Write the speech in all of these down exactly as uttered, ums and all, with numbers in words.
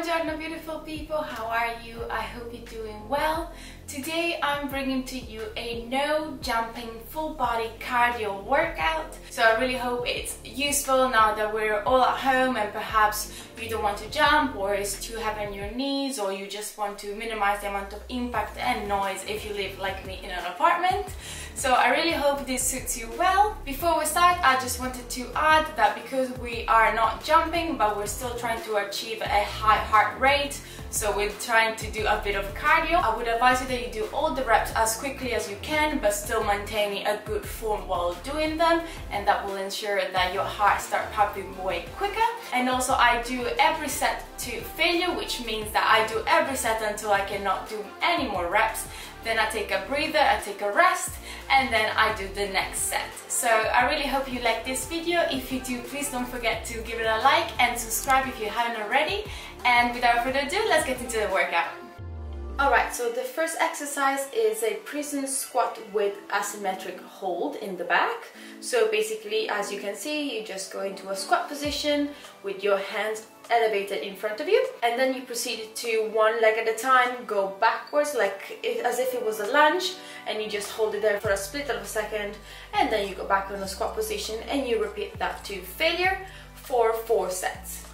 Buongiorno beautiful people, how are you? I hope you're doing well. Today I'm bringing to you a no jumping full body cardio workout. So I really hope it's useful now that we're all at home and perhaps you don't want to jump or it's too heavy on your knees or you just want to minimize the amount of impact and noise if you live like me in an apartment. So I really hope this suits you well. Before we start, I just wanted to add that because we are not jumping but we're still trying to achieve a high heart rate, so we're trying to do a bit of cardio, I would advise you that you do all the reps as quickly as you can but still maintaining a good form while doing them, and that will ensure that your heart starts pumping way quicker. And also I do every set to failure, which means that I do every set until I cannot do any more reps. Then I take a breather, I take a rest, and then I do the next set. So I really hope you like this video. If you do, please don't forget to give it a like and subscribe if you haven't already. And without further ado, let's get into the workout. Alright, so the first exercise is a prison squat with asymmetric hold in the back. So basically, as you can see, you just go into a squat position with your hands elevated in front of you, and then you proceed to one leg at a time go backwards like if, as if it was a lunge, and you just hold it there for a split of a second, and then you go back on the squat position and you repeat that to failure for four sets.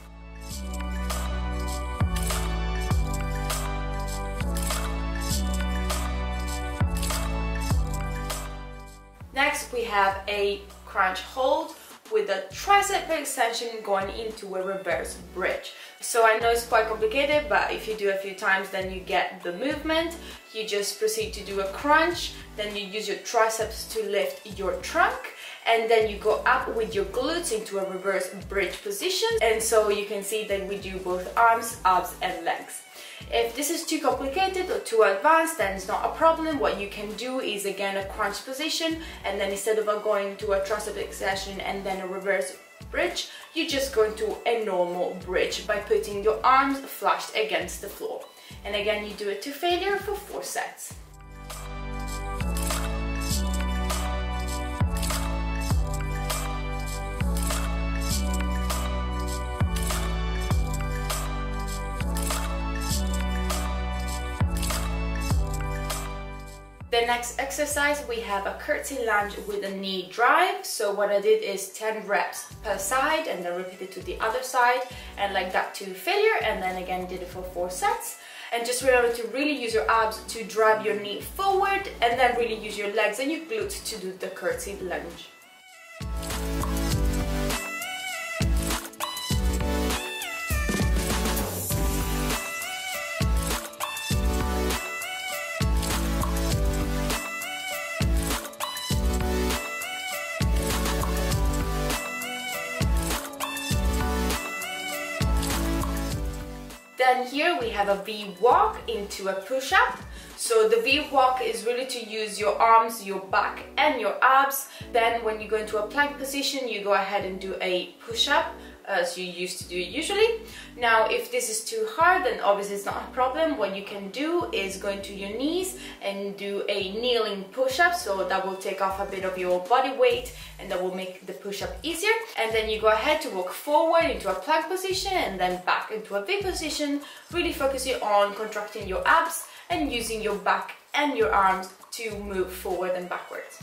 Next we have a crunch hold with a tricep extension going into a reverse bridge. So I know it's quite complicated, but if you do a few times then you get the movement. You just proceed to do a crunch, then you use your triceps to lift your trunk, and then you go up with your glutes into a reverse bridge position. And so you can see that we do both arms, abs and legs. If this is too complicated or too advanced, then it's not a problem. What you can do is again a crunch position, and then instead of going to a tricep extension and then a reverse bridge, you just go into a normal bridge by putting your arms flushed against the floor. And again, you do it to failure for four sets. The next exercise we have a curtsy lunge with a knee drive. So what I did is ten reps per side and then repeated to the other side and like that to failure, and then again did it for four sets. And just remember to really use your abs to drive your knee forward, and then really use your legs and your glutes to do the curtsy lunge. Then here we have a V-walk into a push-up. So the V-walk is really to use your arms, your back and your abs. Then when you go into a plank position, you go ahead and do a push-up as you used to do usually. Now if this is too hard, then obviously it's not a problem. What you can do is go into your knees and do a kneeling push-up, so that will take off a bit of your body weight and that will make the push-up easier. And then you go ahead to walk forward into a plank position and then back into a V position, really focusing on contracting your abs and using your back and your arms to move forward and backwards.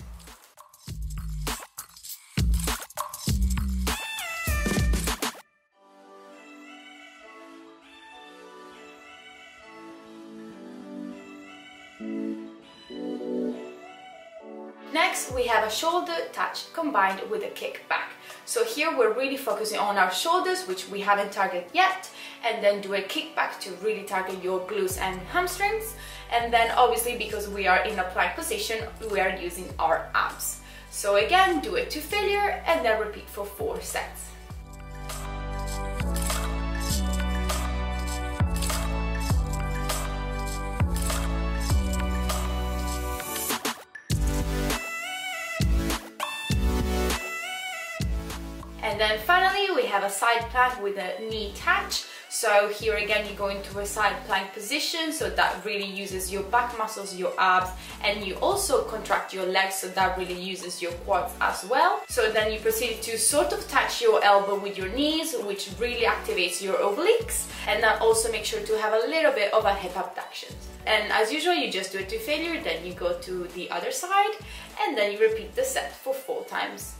Next, we have a shoulder touch combined with a kick back. So here we're really focusing on our shoulders, which we haven't targeted yet, and then do a kick back to really target your glutes and hamstrings. And then obviously, because we are in a plank position, we are using our abs. So again, do it to failure and then repeat for four sets. And then finally we have a side plank with a knee touch. So here again, you go into a side plank position, so that really uses your back muscles, your abs, and you also contract your legs, so that really uses your quads as well. So then you proceed to sort of touch your elbow with your knees, which really activates your obliques, and that also make sure to have a little bit of a hip abduction. And as usual, you just do it to failure, then you go to the other side, and then you repeat the set for four times.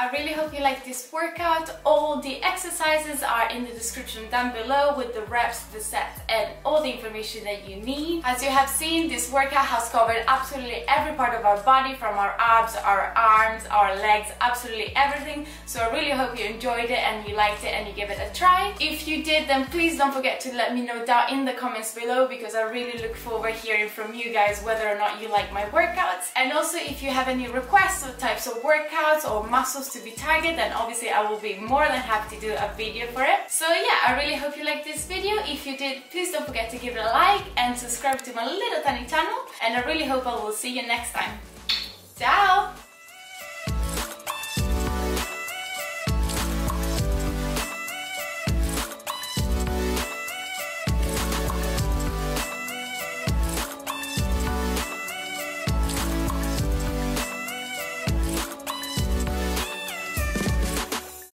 I really hope you like this workout. All the exercises are in the description down below with the reps, the sets, and all the information that you need. As you have seen, this workout has covered absolutely every part of our body, from our abs, our arms, our legs, absolutely everything. So I really hope you enjoyed it and you liked it and you gave it a try. If you did, then please don't forget to let me know down in the comments below, because I really look forward to hearing from you guys whether or not you like my workouts. And also, if you have any requests or types of workouts or muscles to be targeted, then obviously I will be more than happy to do a video for it. So yeah, I really hope you liked this video. If you did, please don't forget to give it a like and subscribe to my little tiny channel, and I really hope I will see you next time. Ciao!